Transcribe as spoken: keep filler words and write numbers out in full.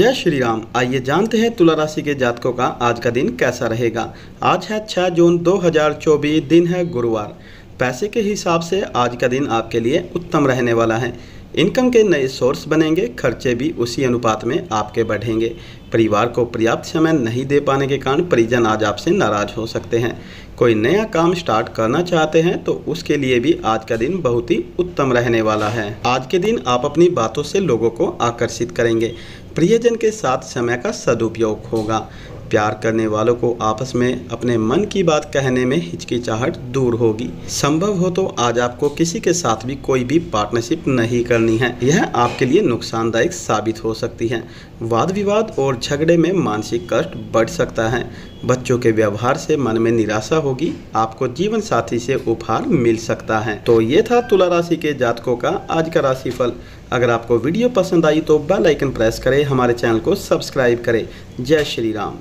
जय श्री राम। आइए जानते हैं तुला राशि के जातकों का आज का दिन कैसा रहेगा। आज है छह जून दो हज़ार चौबीस, दिन है गुरुवार। पैसे के हिसाब से आज का दिन आपके लिए उत्तम रहने वाला है। इनकम के नए सोर्स बनेंगे, खर्चे भी उसी अनुपात में आपके बढ़ेंगे। परिवार को पर्याप्त समय नहीं दे पाने के कारण परिजन आज आपसे नाराज हो सकते हैं। कोई नया काम स्टार्ट करना चाहते हैं तो उसके लिए भी आज का दिन बहुत ही उत्तम रहने वाला है। आज के दिन आप अपनी बातों से लोगों को आकर्षित करेंगे। प्रियजन के साथ समय का सदुपयोग होगा। प्यार करने वालों को आपस में अपने मन की बात कहने में हिचकिचाहट दूर होगी। संभव हो तो आज आपको किसी के साथ भी कोई भी पार्टनरशिप नहीं करनी है, यह आपके लिए नुकसानदायक साबित हो सकती है। वाद विवाद और झगड़े में मानसिक कष्ट बढ़ सकता है। बच्चों के व्यवहार से मन में निराशा होगी। आपको जीवन साथी से उपहार मिल सकता है। तो ये था तुला राशि के जातकों का आज का राशिफल। अगर आपको वीडियो पसंद आई तो बेल आइकन प्रेस करें, हमारे चैनल को सब्सक्राइब करें। जय श्री राम।